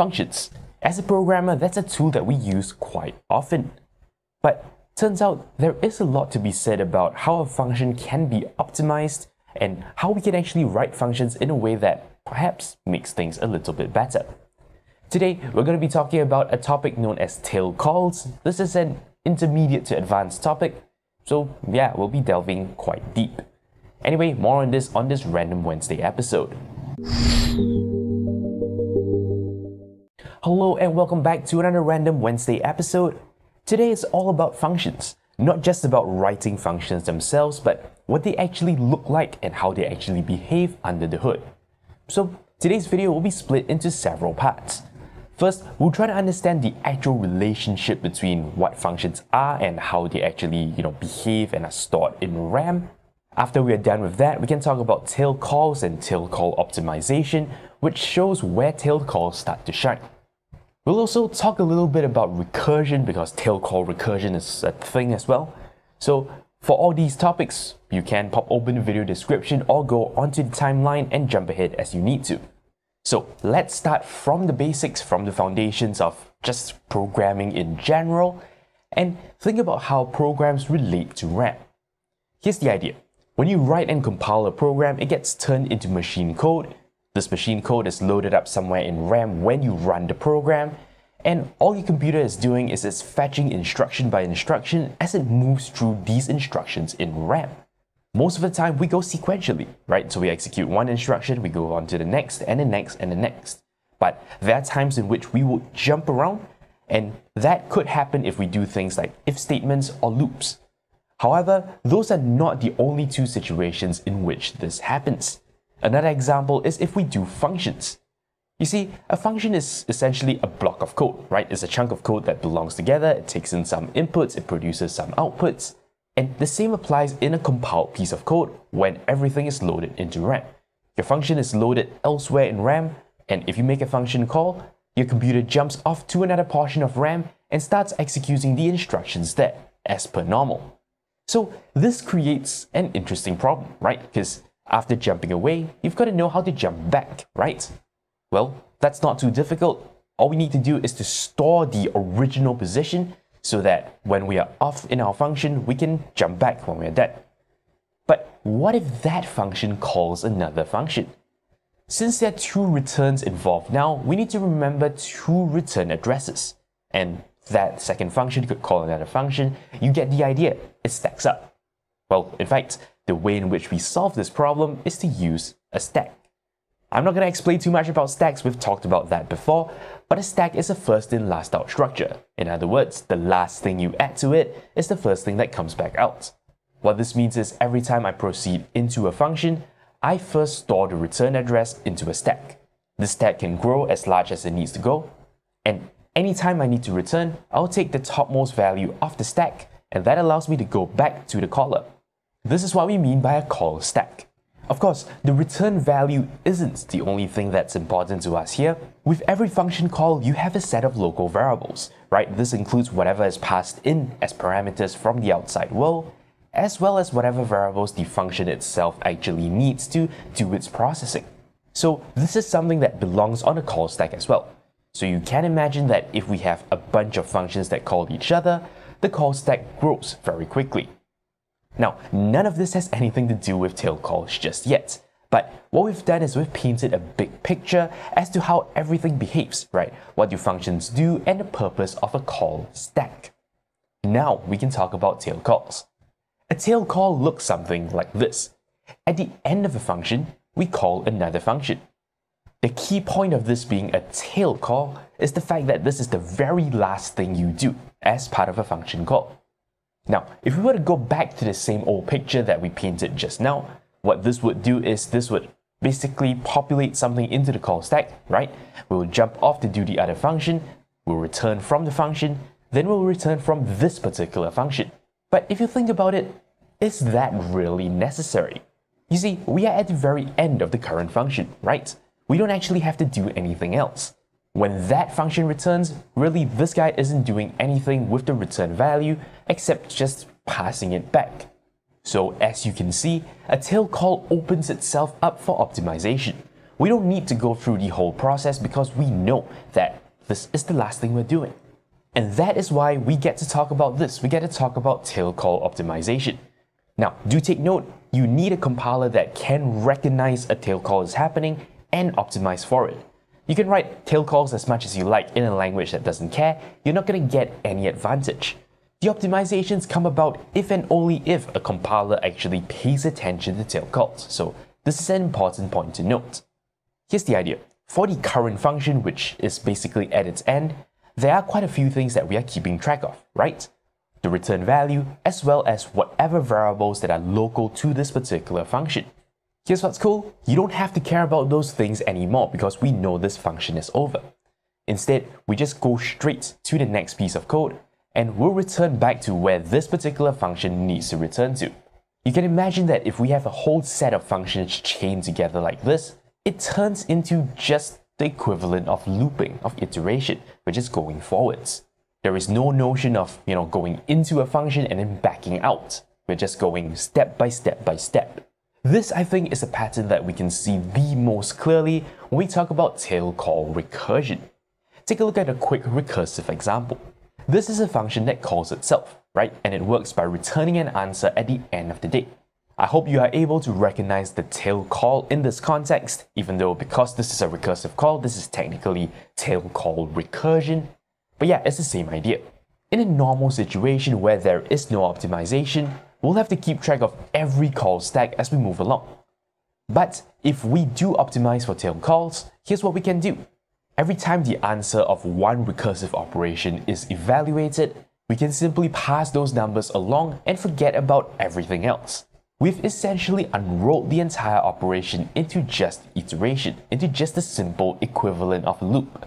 functions. As a programmer, that's a tool that we use quite often. But turns out there is a lot to be said about how a function can be optimized and how we can actually write functions in a way that perhaps makes things a little bit better. Today, we're going to be talking about a topic known as tail calls. This is an intermediate to advanced topic, so yeah, we'll be delving quite deep. Anyway, more on this Random Wednesday episode. Hello and welcome back to another Random Wednesday episode. Today is all about functions, not just about writing functions themselves, but what they actually look like and how they actually behave under the hood. So today's video will be split into several parts. First, we'll try to understand the actual relationship between what functions are and how they actually, behave and are stored in RAM. After we are done with that, we can talk about tail calls and tail call optimization, which shows where tail calls start to shine. We'll also talk a little bit about recursion because tail call recursion is a thing as well. So for all these topics, you can pop open the video description or go onto the timeline and jump ahead as you need to. So let's start from the basics, from the foundations of just programming in general, and think about how programs relate to RAM. Here's the idea. When you write and compile a program, it gets turned into machine code. This machine code is loaded up somewhere in RAM when you run the program, and all your computer is doing is it's fetching instruction by instruction as it moves through these instructions in RAM. Most of the time, we go sequentially, right? So we execute one instruction, we go on to the next, and the next, and the next. But there are times in which we will jump around, and that could happen if we do things like if statements or loops. However, those are not the only two situations in which this happens. Another example is if we do functions. You see, a function is essentially a block of code, right? It's a chunk of code that belongs together, it takes in some inputs, it produces some outputs. And the same applies in a compiled piece of code when everything is loaded into RAM. Your function is loaded elsewhere in RAM, and if you make a function call, your computer jumps off to another portion of RAM and starts executing the instructions there, as per normal. So this creates an interesting problem, right? Because after jumping away, you've got to know how to jump back, right? Well, that's not too difficult. All we need to do is to store the original position so that when we are off in our function, we can jump back when we are done. But what if that function calls another function? Since there are two returns involved now, we need to remember two return addresses. And that second function could call another function. You get the idea, it stacks up. Well, in fact, the way in which we solve this problem is to use a stack. I'm not going to explain too much about stacks, we've talked about that before, but a stack is a first-in, last-out structure. In other words, the last thing you add to it is the first thing that comes back out. What this means is every time I proceed into a function, I first store the return address into a stack. This stack can grow as large as it needs to go, and anytime I need to return, I'll take the topmost value of the stack, and that allows me to go back to the caller. This is what we mean by a call stack. Of course, the return value isn't the only thing that's important to us here. With every function call, you have a set of local variables, right? This includes whatever is passed in as parameters from the outside world, as well as whatever variables the function itself actually needs to do its processing. So this is something that belongs on a call stack as well. So you can imagine that if we have a bunch of functions that call each other, the call stack grows very quickly. Now, none of this has anything to do with tail calls just yet, but what we've done is we've painted a big picture as to how everything behaves, right? What do functions do and the purpose of a call stack. Now we can talk about tail calls. A tail call looks something like this. At the end of a function, we call another function. The key point of this being a tail call is the fact that this is the very last thing you do as part of a function call. Now, if we were to go back to the same old picture that we painted just now, what this would do is this would basically populate something into the call stack, right? We will jump off to do the other function, we'll return from the function, then we'll return from this particular function. But if you think about it, is that really necessary? You see, we are at the very end of the current function, right? We don't actually have to do anything else. When that function returns, really this guy isn't doing anything with the return value except just passing it back. So as you can see, a tail call opens itself up for optimization. We don't need to go through the whole process because we know that this is the last thing we're doing. And that is why we get to talk about this. We get to talk about tail call optimization. Now, do take note, you need a compiler that can recognize a tail call is happening and optimize for it. You can write tail calls as much as you like in a language that doesn't care. You're not going to get any advantage. The optimizations come about if and only if a compiler actually pays attention to tail calls. So this is an important point to note. Here's the idea. For the current function, which is basically at its end, there are quite a few things that we are keeping track of, right? The return value, as well as whatever variables that are local to this particular function. Here's what's cool. You don't have to care about those things anymore because we know this function is over. Instead, we just go straight to the next piece of code and we'll return back to where this particular function needs to return to. You can imagine that if we have a whole set of functions chained together like this, it turns into just the equivalent of looping, of iteration, which is going forwards. There is no notion of, going into a function and then backing out. We're just going step by step by step. This, I think, is a pattern that we can see the most clearly when we talk about tail call recursion. Take a look at a quick recursive example. This is a function that calls itself, right? And it works by returning an answer at the end of the day. I hope you are able to recognize the tail call in this context, even though because this is a recursive call, this is technically tail call recursion. But yeah, it's the same idea. In a normal situation where there is no optimization, we'll have to keep track of every call stack as we move along. But if we do optimize for tail calls, here's what we can do. Every time the answer of one recursive operation is evaluated, we can simply pass those numbers along and forget about everything else. We've essentially unrolled the entire operation into just iteration, into just the simple equivalent of loop.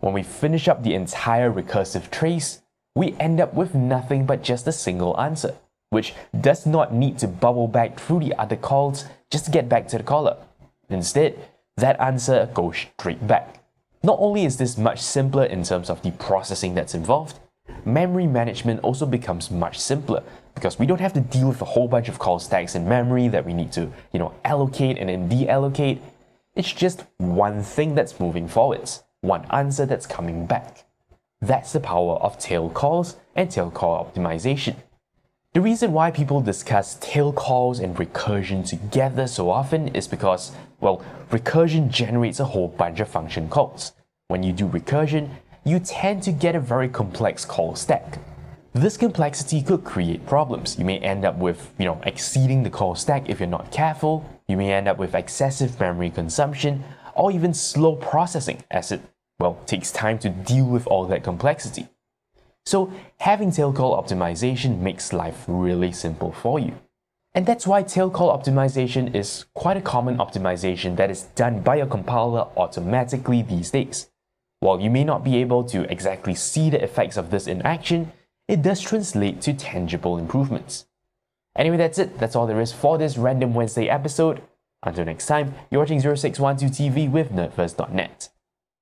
When we finish up the entire recursive trace, we end up with nothing but just a single answer, which does not need to bubble back through the other calls just to get back to the caller. Instead, that answer goes straight back. Not only is this much simpler in terms of the processing that's involved, memory management also becomes much simpler because we don't have to deal with a whole bunch of call stacks in memory that we need to, allocate and then deallocate. It's just one thing that's moving forwards, one answer that's coming back. That's the power of tail calls and tail call optimization. The reason why people discuss tail calls and recursion together so often is because, well, recursion generates a whole bunch of function calls. When you do recursion, you tend to get a very complex call stack. This complexity could create problems. You may end up with, exceeding the call stack if you're not careful. You may end up with excessive memory consumption or even slow processing as it, takes time to deal with all that complexity. So having tail call optimization makes life really simple for you. And that's why tail call optimization is quite a common optimization that is done by a compiler automatically these days. While you may not be able to exactly see the effects of this in action, it does translate to tangible improvements. Anyway, that's it. That's all there is for this Random Wednesday episode. Until next time, you're watching 0612 TV with NERDfirst.net.